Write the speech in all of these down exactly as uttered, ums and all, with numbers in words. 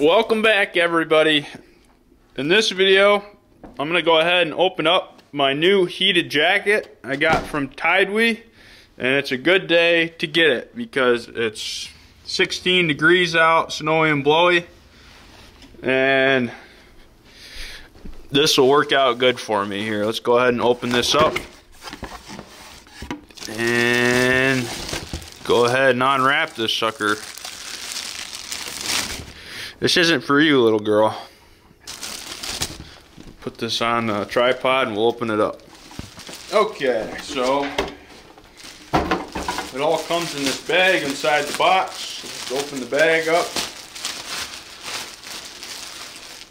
Welcome back, everybody. In this video, I'm gonna go ahead and open up my new heated jacket I got from TideWe, and it's a good day to get it because it's sixteen degrees out, snowy and blowy, and this will work out good for me here. Let's go ahead and open this up and go ahead and unwrap this sucker. This isn't for you, little girl. Put this on a tripod and we'll open it up. Okay, so it all comes in this bag inside the box. Let's open the bag up.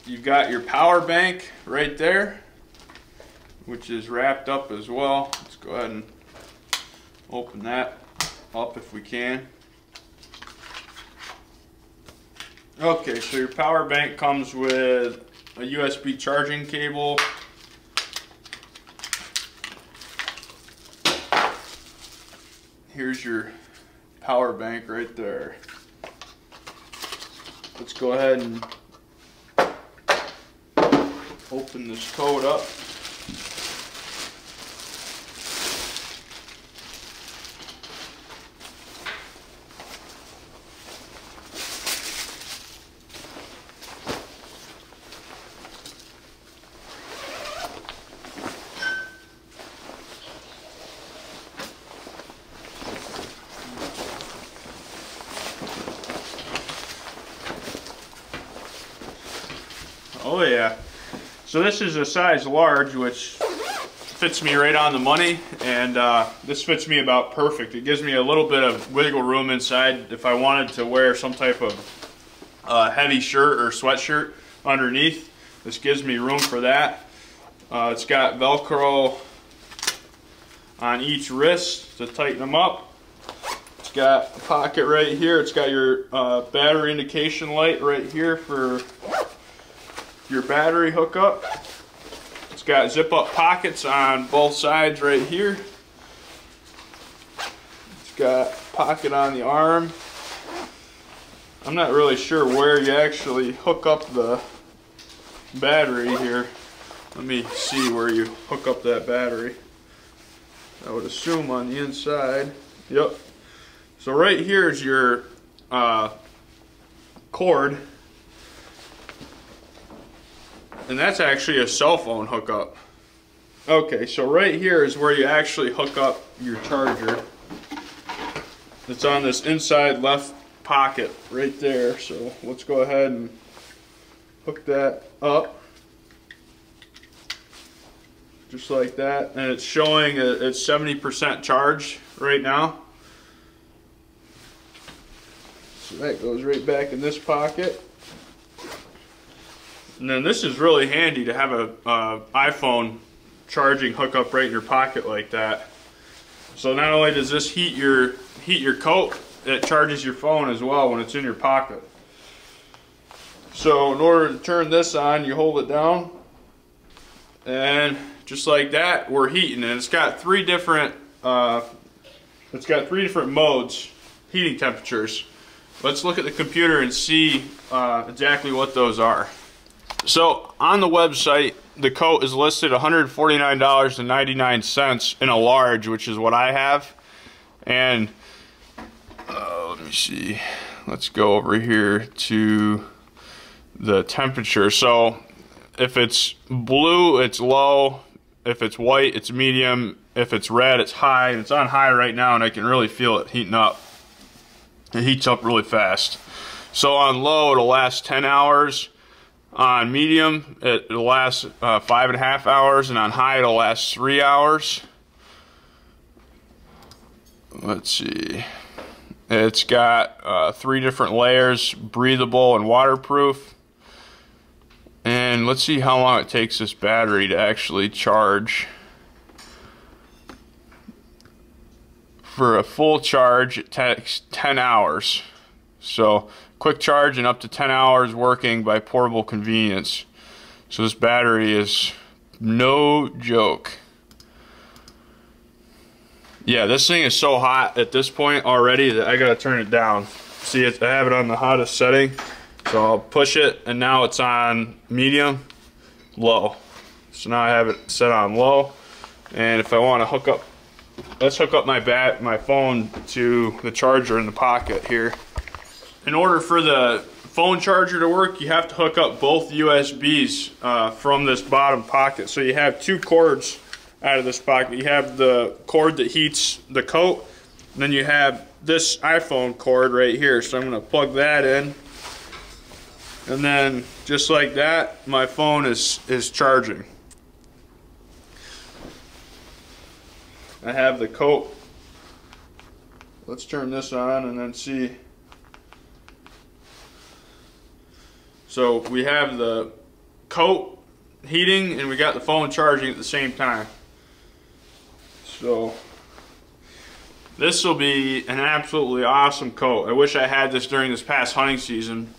You've got your power bank right there, which is wrapped up as well. Let's go ahead and open that up if we can. Okay, so your power bank comes with a U S B charging cable, here's your power bank right there. Let's go ahead and open this coat up. Oh yeah, so this is a size large, which fits me right on the money, and uh, this fits me about perfect. It gives me a little bit of wiggle room inside if I wanted to wear some type of uh, heavy shirt or sweatshirt underneath. This gives me room for that. Uh, it's got Velcro on each wrist to tighten them up. It's got a pocket right here. It's got your uh, battery indication light right here for your battery hookup. It's got zip up pockets on both sides right here. It's got a pocket on the arm. I'm not really sure where you actually hook up the battery here. Let me see where you hook up that battery. I would assume on the inside. Yep. So right here is your uh, cord. And that's actually a cell phone hookup. Okay, so right here is where you actually hook up your charger. It's on this inside left pocket right there. So let's go ahead and hook that up. Just like that. And it's showing it's seventy percent charge right now. So that goes right back in this pocket. And then this is really handy to have a uh, iPhone charging hookup right in your pocket like that. So not only does this heat your heat your coat, it charges your phone as well when it's in your pocket. So in order to turn this on, you hold it down, and just like that, we're heating. And it's got three different uh, it's got three different modes, heating temperatures. Let's look at the computer and see uh, exactly what those are. So on the website, the coat is listed one hundred forty-nine dollars and ninety-nine cents in a large, which is what I have. And uh, let me see. Let's go over here to the temperature. So if it's blue, it's low. If it's white, it's medium. If it's red, it's high. And it's on high right now, and I can really feel it heating up. It heats up really fast. So on low, it'll last ten hours. On medium, it'll last uh, five and a half hours, and on high, it'll last three hours. Let's see. It's got uh, three different layers, breathable and waterproof. And let's see how long it takes this battery to actually charge. For a full charge, it takes ten hours. So quick charge and up to ten hours working by portable convenience. So this battery is no joke. Yeah, this thing is so hot at this point already that I gotta turn it down. See, I have it on the hottest setting, So I'll push it, and now it's on medium, low. So now I have it set on low, and if I want to hook up, let's hook up my bat, my phone to the charger in the pocket here. In order for the phone charger to work, you have to hook up both U S Bs uh, from this bottom pocket. So you have two cords out of this pocket. You have the cord that heats the coat, and then you have this iPhone cord right here. So I'm going to plug that in, and then just like that, my phone is is charging. I have the coat. Let's turn this on and then see. So we have the coat heating and we got the phone charging at the same time. So this will be an absolutely awesome coat. I wish I had this during this past hunting season,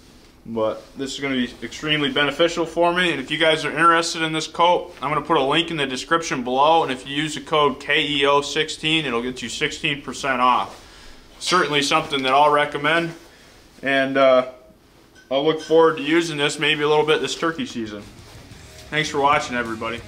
but this is going to be extremely beneficial for me. And if you guys are interested in this coat, I'm going to put a link in the description below, and if you use the code K E O sixteen, it'll get you sixteen percent off. Certainly something that I'll recommend, and uh, I'll look forward to using this maybe a little bit this turkey season. Thanks for watching, everybody.